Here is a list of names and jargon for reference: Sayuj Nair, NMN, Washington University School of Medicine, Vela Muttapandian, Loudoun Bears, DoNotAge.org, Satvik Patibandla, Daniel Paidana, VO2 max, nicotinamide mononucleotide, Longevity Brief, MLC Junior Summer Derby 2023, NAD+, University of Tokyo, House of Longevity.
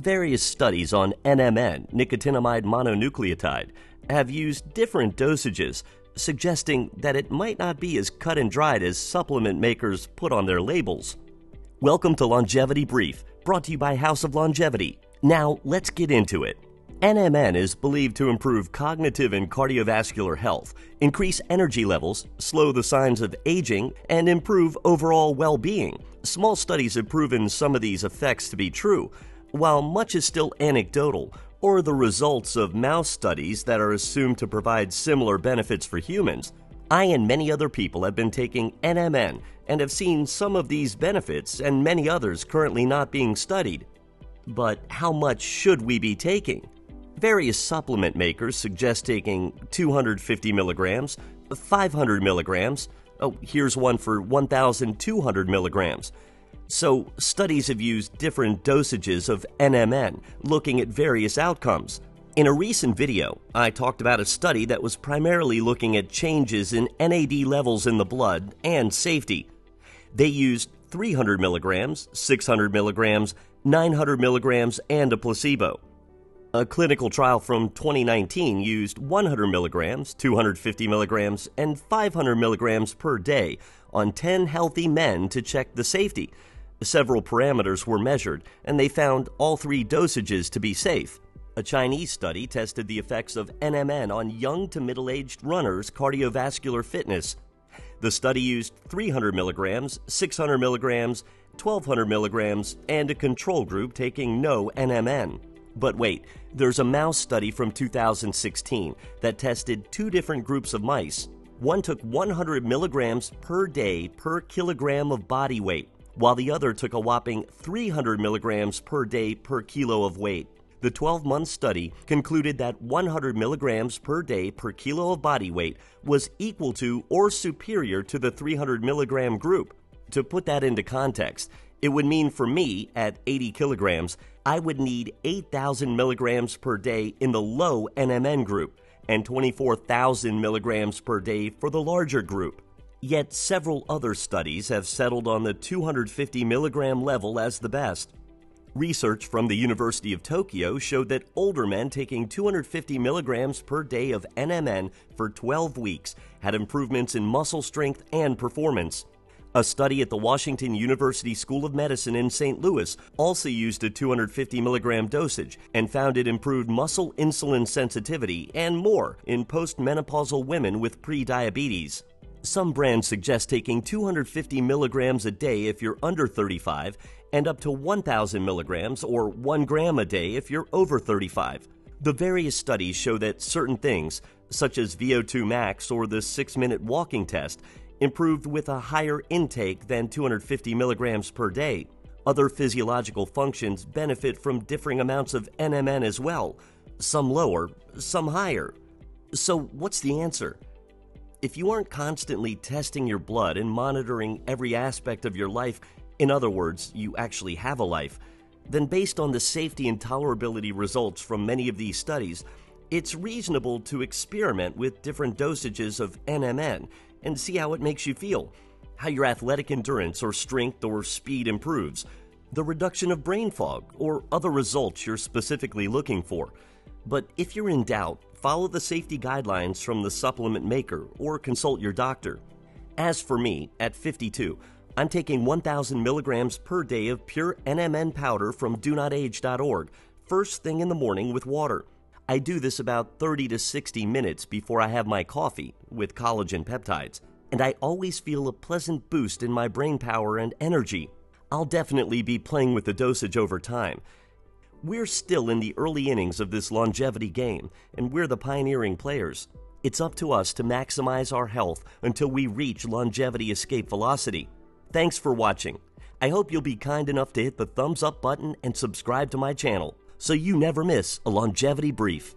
various studies on NMN, nicotinamide mononucleotide, have used different dosages, suggesting that it might not be as cut and dried as supplement makers put on their labels. Welcome to Longevity Brief, brought to you by House of Longevity. Now, let's get into it. NMN is believed to improve cognitive and cardiovascular health, increase energy levels, slow the signs of aging, and improve overall well-being. Small studies have proven some of these effects to be true, while much is still anecdotal, or the results of mouse studies that are assumed to provide similar benefits for humans. I and many other people have been taking NMN and have seen some of these benefits and many others currently not being studied. But how much should we be taking? Various supplement makers suggest taking 250 milligrams, 500 milligrams, oh, here's one for 1,200 milligrams. So studies have used different dosages of NMN, looking at various outcomes. In a recent video, I talked about a study that was primarily looking at changes in NAD levels in the blood and safety. They used 300 milligrams, 600 milligrams, 900 milligrams, and a placebo. A clinical trial from 2019 used 100 milligrams, 250 milligrams, and 500 milligrams per day on 10 healthy men to check the safety. Several parameters were measured, and they found all three dosages to be safe. A Chinese study tested the effects of NMN on young to middle-aged runners' cardiovascular fitness. The study used 300 milligrams, 600 milligrams, 1,200 milligrams, and a control group taking no NMN. But wait, there's a mouse study from 2016 that tested two different groups of mice. One took 100 milligrams per day per kilogram of body weight, while the other took a whopping 300 milligrams per day per kilo of weight. The 12-month study concluded that 100 milligrams per day per kilo of body weight was equal to or superior to the 300 milligram group. To put that into context, it would mean for me, at 80 kilograms, I would need 8,000 milligrams per day in the low NMN group and 24,000 milligrams per day for the larger group. Yet several other studies have settled on the 250 milligram level as the best. Research from the University of Tokyo showed that older men taking 250 milligrams per day of NMN for 12 weeks had improvements in muscle strength and performance. A study at the Washington University School of Medicine in St. Louis also used a 250 milligram dosage and found it improved muscle insulin sensitivity and more in postmenopausal women with prediabetes. Some brands suggest taking 250 milligrams a day if you're under 35 and up to 1,000 milligrams or 1 gram a day if you're over 35. The various studies show that certain things, such as VO2 max or the 6-minute walking test, improved with a higher intake than 250 milligrams per day. Other physiological functions benefit from differing amounts of NMN as well, some lower, some higher. So what's the answer? If you aren't constantly testing your blood and monitoring every aspect of your life, in other words, you actually have a life, then based on the safety and tolerability results from many of these studies, it's reasonable to experiment with different dosages of NMN and see how it makes you feel, how your athletic endurance or strength or speed improves, the reduction of brain fog, or other results you're specifically looking for. But if you're in doubt, follow the safety guidelines from the supplement maker or consult your doctor. As for me, at 52, I'm taking 1,000 milligrams per day of pure NMN powder from DoNotAge.org, first thing in the morning with water. I do this about 30 to 60 minutes before I have my coffee with collagen peptides, and I always feel a pleasant boost in my brain power and energy. I'll definitely be playing with the dosage over time. We're still in the early innings of this longevity game, and we're the pioneering players. It's up to us to maximize our health until we reach longevity escape velocity. Thanks for watching. I hope you'll be kind enough to hit the thumbs up button and subscribe to my channel so you never miss a Longevity Brief.